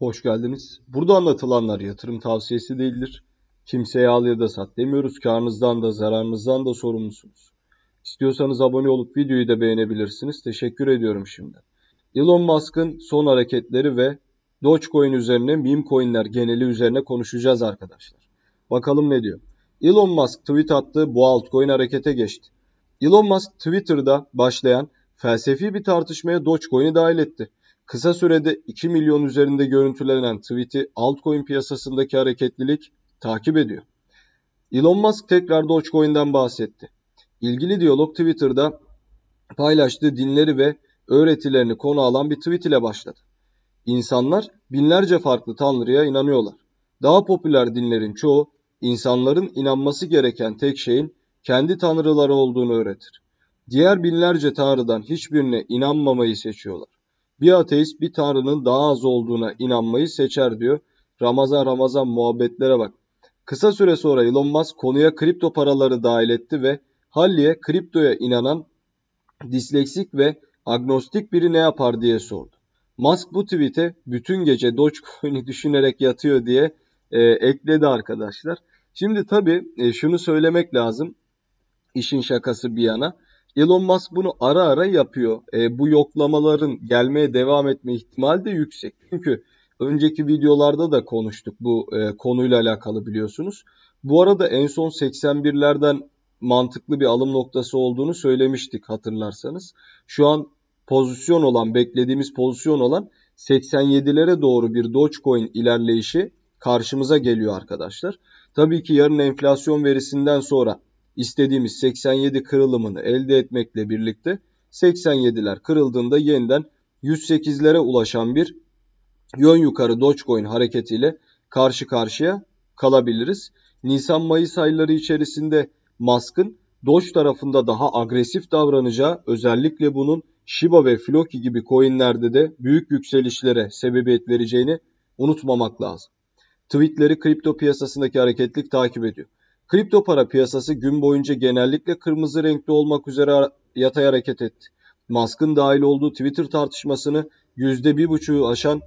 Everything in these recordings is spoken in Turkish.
Hoş geldiniz. Burada anlatılanlar yatırım tavsiyesi değildir. Kimseye al ya da sat demiyoruz. Karnınızdan da zararınızdan da sorumlusunuz. İstiyorsanız abone olup videoyu da beğenebilirsiniz. Teşekkür ediyorum şimdi. Elon Musk'ın son hareketleri ve Dogecoin üzerine meme coinler geneli üzerine konuşacağız arkadaşlar. Bakalım ne diyor. Elon Musk tweet attı, bu altcoin harekete geçti. Elon Musk Twitter'da başlayan felsefi bir tartışmaya Dogecoin'i dahil etti. Kısa sürede 2 milyon üzerinde görüntülenen tweet'i altcoin piyasasındaki hareketlilik takip ediyor. Elon Musk tekrar Dogecoin'den bahsetti. İlgili diyalog Twitter'da paylaştığı dinleri ve öğretilerini konu alan bir tweet ile başladı. İnsanlar binlerce farklı tanrıya inanıyorlar. Daha popüler dinlerin çoğu insanların inanması gereken tek şeyin kendi tanrıları olduğunu öğretir. Diğer binlerce tanrıdan hiçbirine inanmamayı seçiyorlar. Bir ateist bir tanrının daha az olduğuna inanmayı seçer diyor. Ramazan muhabbetlere bak. Kısa süre sonra Elon Musk konuya kripto paraları dahil etti ve Halli'ye kriptoya inanan disleksik ve agnostik biri ne yapar diye sordu. Musk bu tweet'e bütün gece Dogecoin'i düşünerek yatıyor diye ekledi arkadaşlar. Şimdi tabii şunu söylemek lazım. İşin şakası bir yana. Elon Musk bunu ara ara yapıyor. Bu yoklamaların gelmeye devam etme ihtimali de yüksek. Çünkü önceki videolarda da konuştuk bu konuyla alakalı biliyorsunuz. Bu arada en son 81'lerden mantıklı bir alım noktası olduğunu söylemiştik hatırlarsanız. Şu an pozisyon olan, beklediğimiz pozisyon olan 87'lere doğru bir Dogecoin ilerleyişi karşımıza geliyor arkadaşlar. Tabii ki yarın enflasyon verisinden sonra istediğimiz 87 kırılımını elde etmekle birlikte 87'ler kırıldığında yeniden 108'lere ulaşan bir yön yukarı Dogecoin hareketiyle karşı karşıya kalabiliriz. Nisan-Mayıs ayları içerisinde Musk'ın Doge tarafında daha agresif davranacağı, özellikle bunun Shiba ve Floki gibi coinlerde de büyük yükselişlere sebebiyet vereceğini unutmamak lazım. Tweetleri kripto piyasasındaki hareketlilik takip ediyor. Kripto para piyasası gün boyunca genellikle kırmızı renkli olmak üzere yatay hareket etti. Musk'ın dahil olduğu Twitter tartışmasını %1,5'u aşan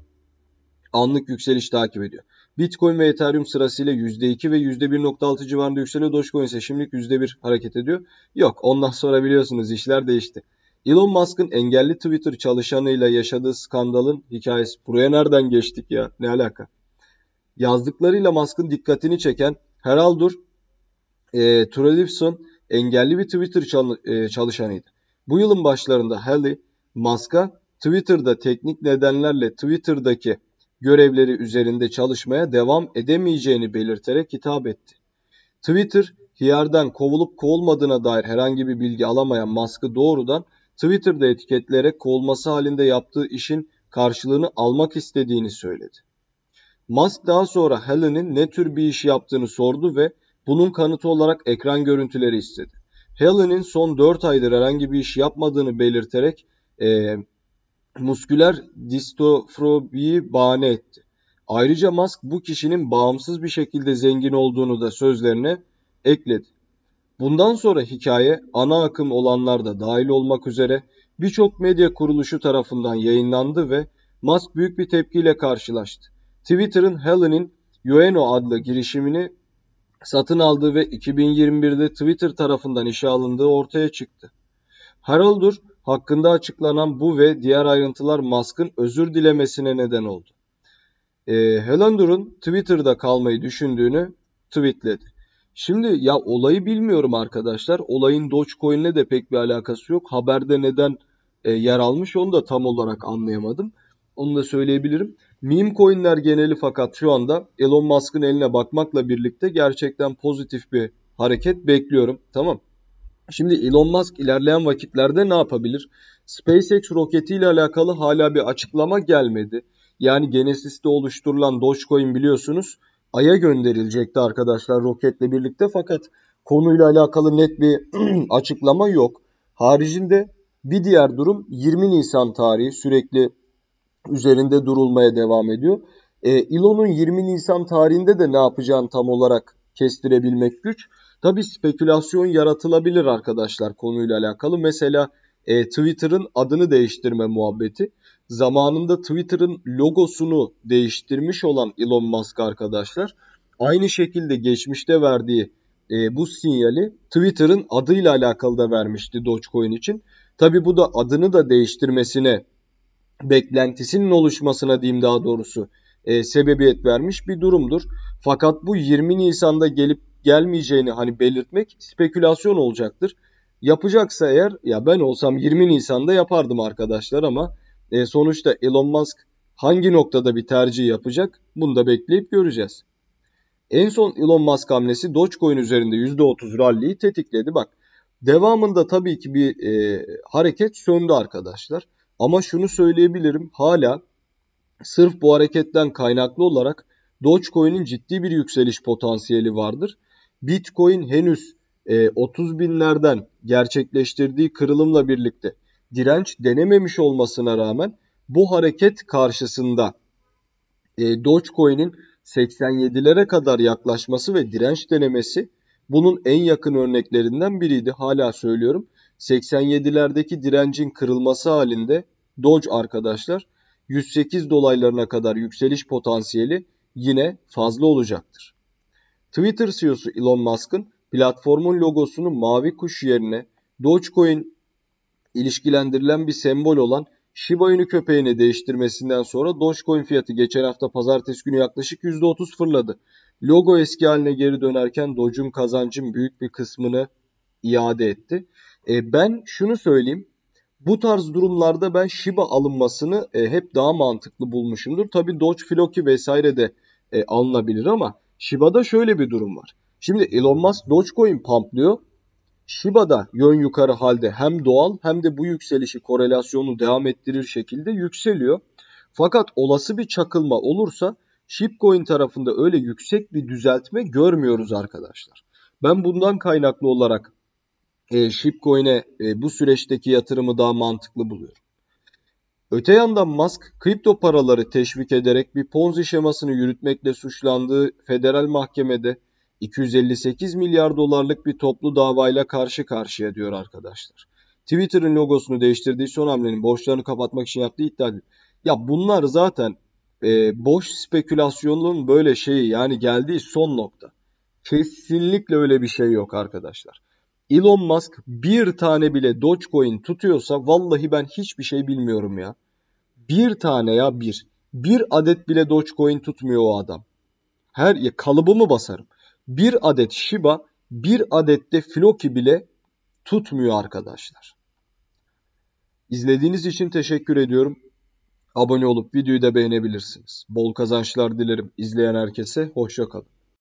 anlık yükseliş takip ediyor. Bitcoin ve Ethereum sırasıyla %2 ve %1,6 civarında yükseliyor. Dogecoin ise şimdilik %1 hareket ediyor. Yok, ondan sonra biliyorsunuz işler değişti. Elon Musk'ın engelli Twitter çalışanıyla yaşadığı skandalın hikayesi. Buraya nereden geçtik ya? Ne alaka? Yazdıklarıyla Musk'ın dikkatini çeken Heraldur Trulifson engelli bir Twitter çalışanıydı. Bu yılın başlarında Halley, Musk'a Twitter'da teknik nedenlerle Twitter'daki görevleri üzerinde çalışmaya devam edemeyeceğini belirterek hitap etti. Twitter, HIAR'dan kovulup kovulmadığına dair herhangi bir bilgi alamayan Musk'ı doğrudan Twitter'da etiketleyerek kovulması halinde yaptığı işin karşılığını almak istediğini söyledi. Musk daha sonra Halley'nin ne tür bir iş yaptığını sordu ve bunun kanıtı olarak ekran görüntüleri istedi. Halley'nin son 4 aydır herhangi bir iş yapmadığını belirterek musküler distrofiyi bahane etti. Ayrıca Musk bu kişinin bağımsız bir şekilde zengin olduğunu da sözlerine ekledi. Bundan sonra hikaye ana akım olanlar da dahil olmak üzere birçok medya kuruluşu tarafından yayınlandı ve Musk büyük bir tepkiyle karşılaştı. Twitter'ın Halley'nin Yueno adlı girişimini satın aldığı ve 2021'de Twitter tarafından işe alındığı ortaya çıktı. Heraldur hakkında açıklanan bu ve diğer ayrıntılar Musk'ın özür dilemesine neden oldu. Heraldur'un Twitter'da kalmayı düşündüğünü tweetledi. Şimdi ya olayı bilmiyorum arkadaşlar. Olayın Dogecoin'le de pek bir alakası yok. Haberde neden yer almış onu da tam olarak anlayamadım. Onu da söyleyebilirim. Meme coinler geneli fakat şu anda Elon Musk'ın eline bakmakla birlikte gerçekten pozitif bir hareket bekliyorum. Tamam. Şimdi Elon Musk ilerleyen vakitlerde ne yapabilir? SpaceX roketiyle alakalı hala bir açıklama gelmedi. Yani Genesis'te oluşturulan Dogecoin biliyorsunuz Ay'a gönderilecekti arkadaşlar roketle birlikte. Fakat konuyla alakalı net bir açıklama yok. Haricinde bir diğer durum 20 Nisan tarihi sürekli üzerinde durulmaya devam ediyor. Elon'un 20 Nisan tarihinde de ne yapacağını tam olarak kestirebilmek güç. Tabi spekülasyon yaratılabilir arkadaşlar konuyla alakalı. Mesela Twitter'ın adını değiştirme muhabbeti. zamanında Twitter'ın logosunu değiştirmiş olan Elon Musk arkadaşlar, aynı şekilde geçmişte verdiği bu sinyali Twitter'ın adıyla alakalı da vermişti Dogecoin için. Tabi bu da adını da değiştirmesine, beklentisinin oluşmasına diyeyim daha doğrusu sebebiyet vermiş bir durumdur. Fakat bu 20 Nisan'da gelip gelmeyeceğini hani belirtmek spekülasyon olacaktır. Yapacaksa eğer, ya ben olsam 20 Nisan'da yapardım arkadaşlar, ama sonuçta Elon Musk hangi noktada bir tercih yapacak, bunu da bekleyip göreceğiz. En son Elon Musk hamlesi Dogecoin üzerinde %30 rally'yi tetikledi. Bak devamında tabii ki bir hareket söndü arkadaşlar. Ama şunu söyleyebilirim, hala sırf bu hareketten kaynaklı olarak Dogecoin'in ciddi bir yükseliş potansiyeli vardır. Bitcoin henüz 30 binlerden gerçekleştirdiği kırılımla birlikte direnç denememiş olmasına rağmen bu hareket karşısında Dogecoin'in 87'lere kadar yaklaşması ve direnç denemesi bunun en yakın örneklerinden biriydi. Hala söylüyorum, 87'lerdeki direncin kırılması halinde Doge arkadaşlar 108 dolarlarına kadar yükseliş potansiyeli yine fazla olacaktır. Twitter CEO'su Elon Musk'ın platformun logosunu mavi kuş yerine Dogecoin ilişkilendirilen bir sembol olan Shiba Inu köpeğini değiştirmesinden sonra Dogecoin fiyatı geçen hafta pazartesi günü yaklaşık %30 fırladı. Logo eski haline geri dönerken Doge'un kazancın büyük bir kısmını iade etti. Ben şunu söyleyeyim, bu tarz durumlarda ben Shiba alınmasını hep daha mantıklı bulmuşumdur. Tabi Doge, Floki vesaire de alınabilir ama Shiba'da şöyle bir durum var. Şimdi Elon Musk Dogecoin pamplıyor. Shiba'da yön yukarı halde hem doğal hem de bu yükselişi, korelasyonu devam ettirir şekilde yükseliyor. Fakat olası bir çakılma olursa Shibcoin tarafında öyle yüksek bir düzeltme görmüyoruz arkadaşlar. Ben bundan kaynaklı olarak Shibcoin'e bu süreçteki yatırımı daha mantıklı buluyorum. Öte yandan Musk kripto paraları teşvik ederek bir Ponzi şemasını yürütmekle suçlandığı federal mahkemede 258 milyar dolarlık bir toplu davayla karşı karşıya diyor arkadaşlar. Twitter'ın logosunu değiştirdiği son hamlenin borçlarını kapatmak için yaptığı iddia edildi. Ya bunlar zaten boş spekülasyonun böyle şeyi, yani geldiği son nokta. Kesinlikle öyle bir şey yok arkadaşlar. Elon Musk bir tane bile Dogecoin tutuyorsa vallahi ben hiçbir şey bilmiyorum ya. Bir tane ya, bir adet bile Dogecoin tutmuyor o adam. Her kalıbımı basarım. Bir adet Shiba, bir adet de Floki bile tutmuyor arkadaşlar. İzlediğiniz için teşekkür ediyorum. Abone olup videoyu da beğenebilirsiniz. Bol kazançlar dilerim izleyen herkese. Hoşça kalın.